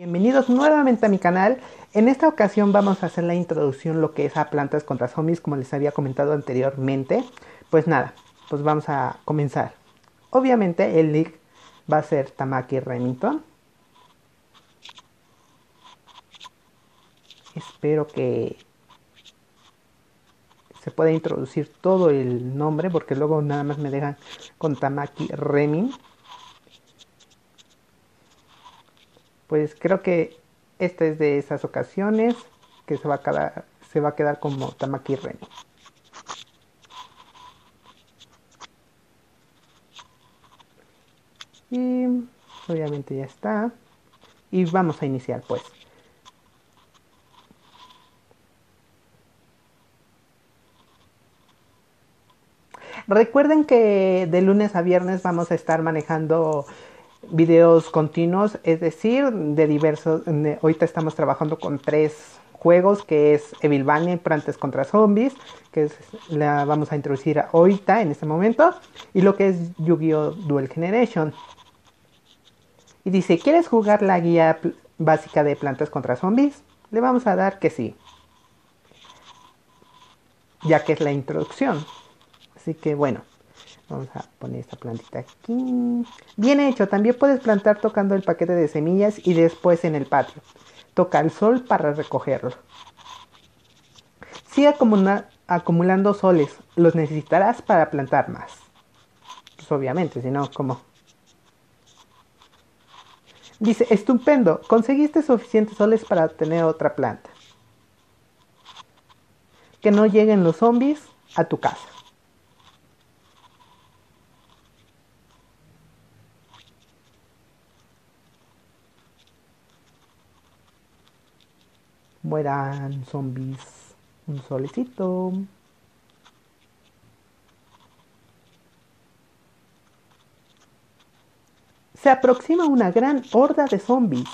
Bienvenidos nuevamente a mi canal. En esta ocasión vamos a hacer la introducción lo que es a Plantas contra Zombies, como les había comentado anteriormente. Pues nada, pues vamos a comenzar. Obviamente el nick va a ser Tamaki Remington. Espero que se pueda introducir todo el nombre, porque luego nada más me dejan con Tamaki Remin. Pues creo que esta es de esas ocasiones que se va a quedar como Tamaki Remy. Y obviamente ya está. Y vamos a iniciar pues. Recuerden que de lunes a viernes vamos a estar manejando videos continuos, es decir, de diversos. Ahorita estamos trabajando con 3 juegos, que es Evil Banner, Plantas contra Zombies, que es, la vamos a introducir ahorita en este momento, y lo que es Yu-Gi-Oh! Duel Generation. Y dice, ¿quieres jugar la guía básica de Plantas contra Zombies? Le vamos a dar que sí, ya que es la introducción. Así que bueno, vamos a poner esta plantita aquí. Bien hecho, también puedes plantar tocando el paquete de semillas y después en el patio. Toca al sol para recogerlo. Sigue acumulando soles, los necesitarás para plantar más. Pues obviamente, si no, ¿cómo? Dice, estupendo, conseguiste suficientes soles para tener otra planta. Que no lleguen los zombies a tu casa. Mueran zombies, un solecito. Se aproxima una gran horda de zombies.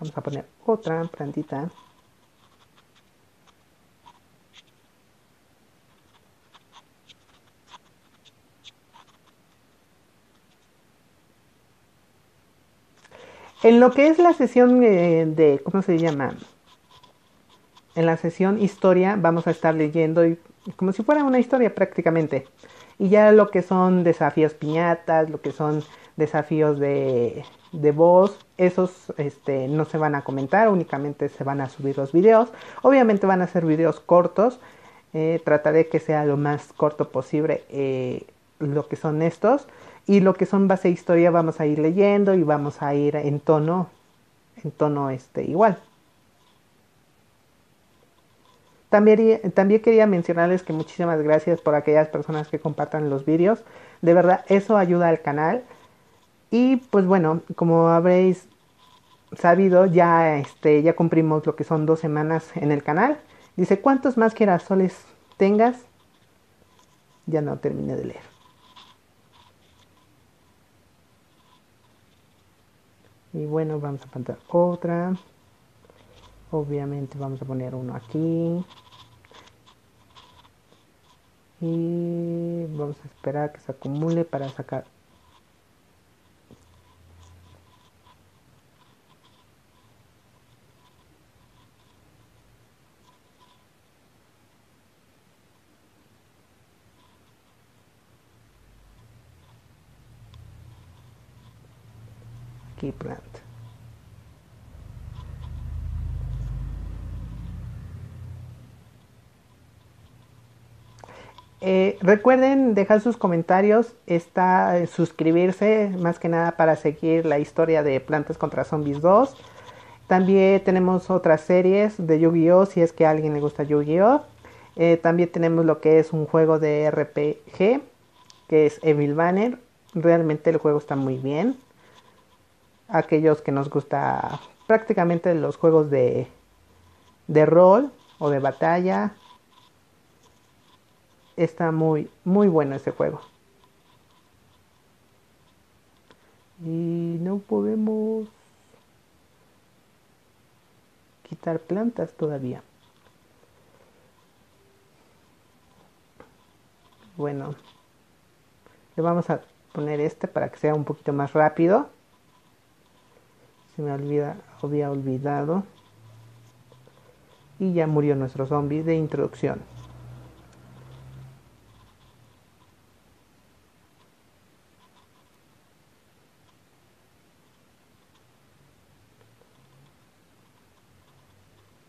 Vamos a poner otra plantita. En lo que es la sesión de ¿cómo se llama? En la sesión historia vamos a estar leyendo como si fuera una historia prácticamente. Y ya lo que son desafíos piñatas, lo que son desafíos de voz, esos no se van a comentar, únicamente se van a subir los videos. Obviamente van a ser videos cortos, trataré que sea lo más corto posible lo que son estos. Y lo que son base de historia vamos a ir leyendo y vamos a ir en tono igual. También quería mencionarles que muchísimas gracias por aquellas personas que compartan los vídeos. De verdad, eso ayuda al canal. Y pues bueno, como habréis sabido, ya cumplimos lo que son 2 semanas en el canal. Dice, ¿cuántos más girasoles tengas? Ya no terminé de leer. Y bueno, vamos a plantar otra. Obviamente vamos a poner uno aquí. Y vamos a esperar que se acumule para sacar. Aquí planta. Recuerden dejar sus comentarios, suscribirse más que nada para seguir la historia de Plantas contra Zombies 2. También tenemos otras series de Yu-Gi-Oh! Si es que a alguien le gusta Yu-Gi-Oh! También tenemos lo que es un juego de RPG que es Evil Banner. Realmente el juego está muy bien. Aquellos que nos gusta prácticamente los juegos de rol o de batalla, está muy bueno ese juego. Y no podemos quitar plantas todavía. Bueno, le vamos a poner este para que sea un poquito más rápido. Se me había olvidado. Y ya murió nuestro zombie de introducción.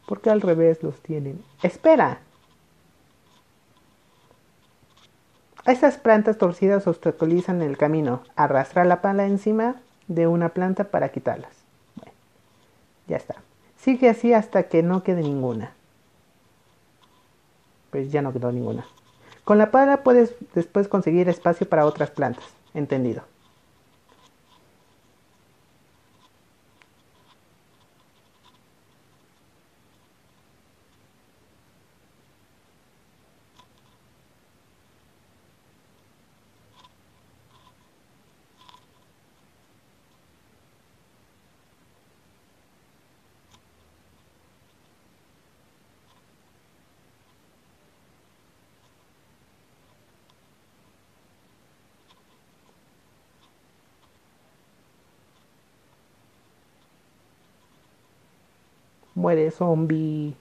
Porque al revés los tienen. ¡Espera! Estas plantas torcidas obstaculizan el camino. Arrastra la pala encima de una planta para quitarlas. Bueno, ya está. Sigue así hasta que no quede ninguna. Pues ya no quedó ninguna. Con la pala puedes después conseguir espacio para otras plantas. Entendido. Muere, zombie.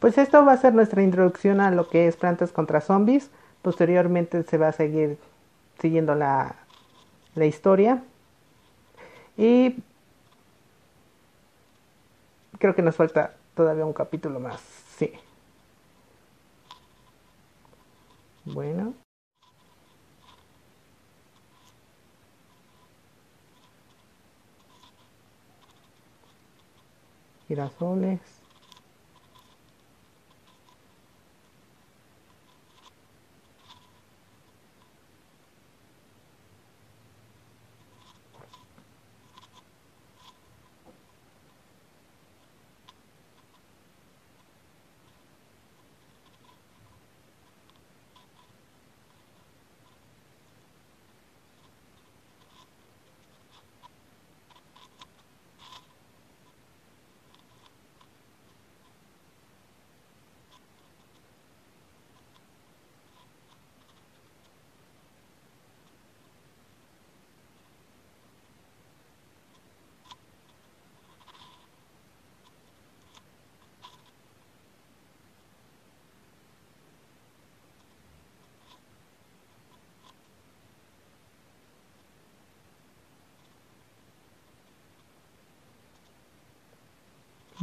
Pues esto va a ser nuestra introducción a lo que es Plantas contra Zombies. Posteriormente se va a seguir siguiendo la historia. Y creo que nos falta todavía un capítulo más. Sí. Bueno. Girasoles.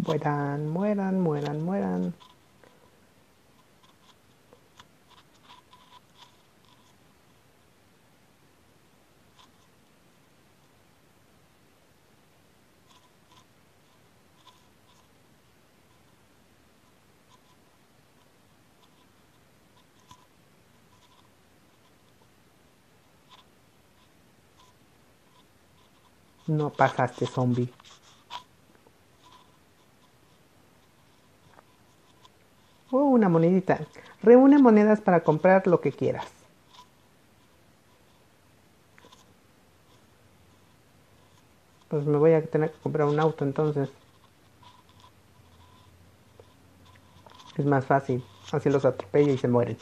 Mueran, mueran, mueran, mueran. No pasaste, zombie. Una monedita. Reúne monedas para comprar lo que quieras. Pues me voy a tener que comprar un auto entonces. Es más fácil. Así los atropello y se mueren.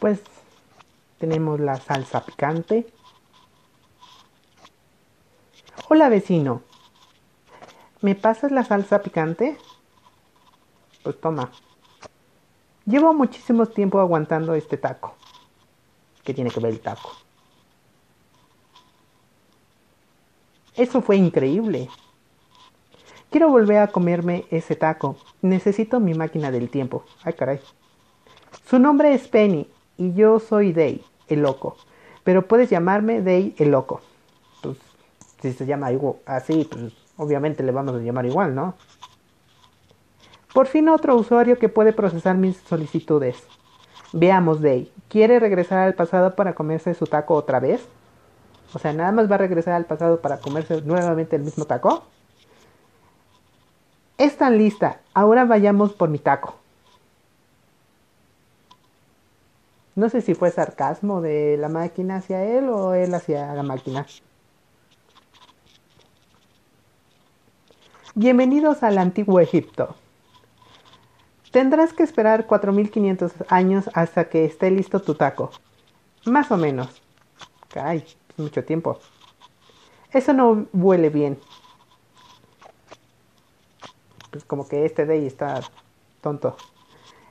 Pues tenemos la salsa picante. Hola, vecino. ¿Me pasas la salsa picante? Pues toma. Llevo muchísimo tiempo aguantando este taco. ¿Qué tiene que ver el taco? Eso fue increíble. Quiero volver a comerme ese taco. Necesito mi máquina del tiempo. Ay, caray. Su nombre es Penny y yo soy Day, el loco. Pero puedes llamarme Day, el loco. Pues, si se llama algo así, pues obviamente le vamos a llamar igual, ¿no? Por fin otro usuario que puede procesar mis solicitudes. Veamos, Day. ¿Quiere regresar al pasado para comerse su taco otra vez? O sea, ¿nada más va a regresar al pasado para comerse nuevamente el mismo taco? Está lista. Ahora vayamos por mi taco. No sé si fue sarcasmo de la máquina hacia él o él hacia la máquina. Bienvenidos al antiguo Egipto. Tendrás que esperar 4500 años hasta que esté listo tu taco. Más o menos. Caray, mucho tiempo. Eso no huele bien. Pues como que este Day está tonto.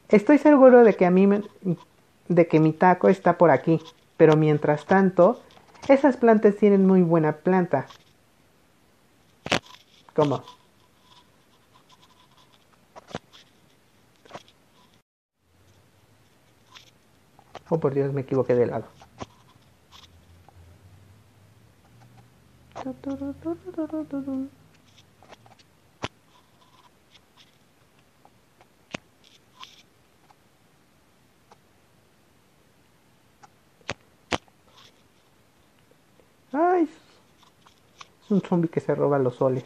Estoy seguro de que mi taco está por aquí. Pero mientras tanto, esas plantas tienen muy buena planta. ¿Cómo? Oh, por Dios, me equivoqué de lado. Ay, es un zombie que se roba los soles.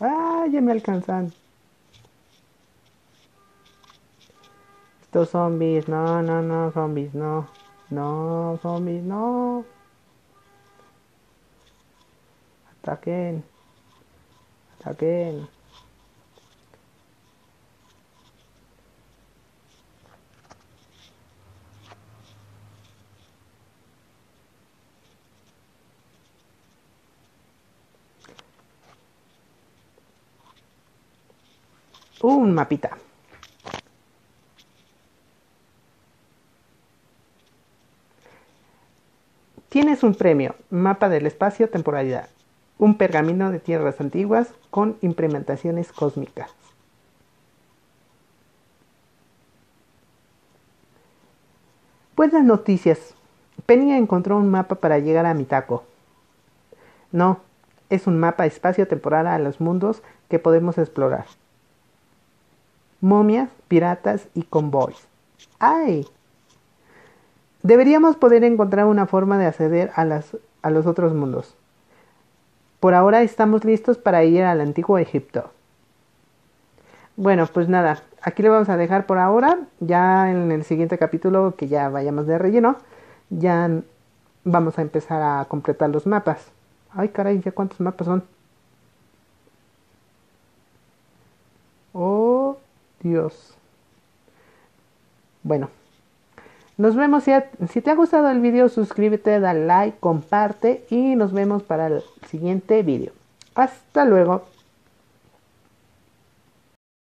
¡Ah! Ya me alcanzan. Estos zombies. No, no, no. Zombies, no. No, zombies, no. Ataquen. Ataquen. Un mapita. Tienes un premio, mapa del espacio temporalidad, un pergamino de tierras antiguas con implementaciones cósmicas. Buenas noticias, Penny encontró un mapa para llegar a Mitaco. No, es un mapa espacio temporal a los mundos que podemos explorar. Momias, piratas y convoys. ¡Ay! Deberíamos poder encontrar una forma de acceder a los otros mundos. Por ahora estamos listos para ir al antiguo Egipto. Bueno, pues nada. Aquí lo vamos a dejar por ahora. Ya en el siguiente capítulo, que ya vayamos de relleno, ya vamos a empezar a completar los mapas. ¡Ay, caray! ¿Ya cuántos mapas son? ¡Oh! Dios. Bueno, nos vemos. Si te ha gustado el video, suscríbete, dale like, comparte y nos vemos para el siguiente video. Hasta luego.